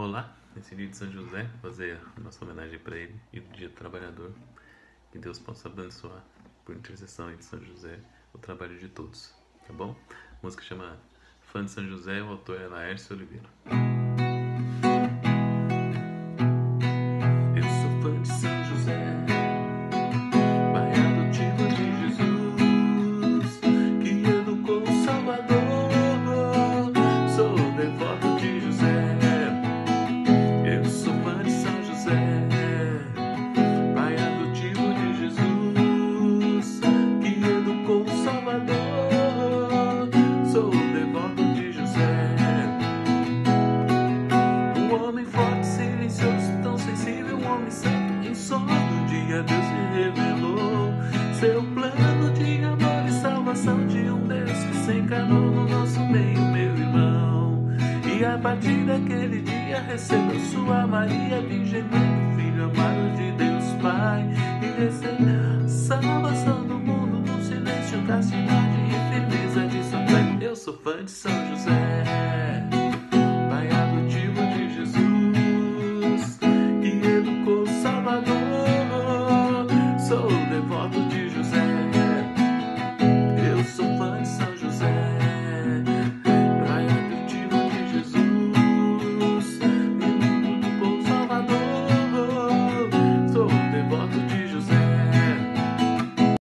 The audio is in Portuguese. Olá, esse dia de São José, fazer a nossa homenagem para ele e do Dia do Trabalhador. Que Deus possa abençoar, por intercessão de São José, o trabalho de todos, tá bom? A música chama Fã de São José, o autor é Laércio Oliveira. Eu sou fã de São José, pai adotivo de Jesus, que ando com o Salvador, sou devoto de José. Eu sou fã de São José, pai adotivo de Jesus, que ando com o Salvador, sou devoto de José. Um homem forte, silencioso, tão sensível, um homem santo que só no dia Deus se revelou. Seu plano de amor e salvação de um Deus que se encarnou no nosso meio, meu irmão. E a partir daquele dia receba sua Maria, Virgem Mãe, Filho amado de Deus Pai, e receba salvação do mundo no silêncio da cidade e firmeza de sua fé. Eu sou fã de São José.